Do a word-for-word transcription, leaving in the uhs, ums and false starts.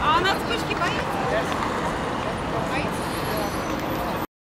А она вспышки боится? Боится.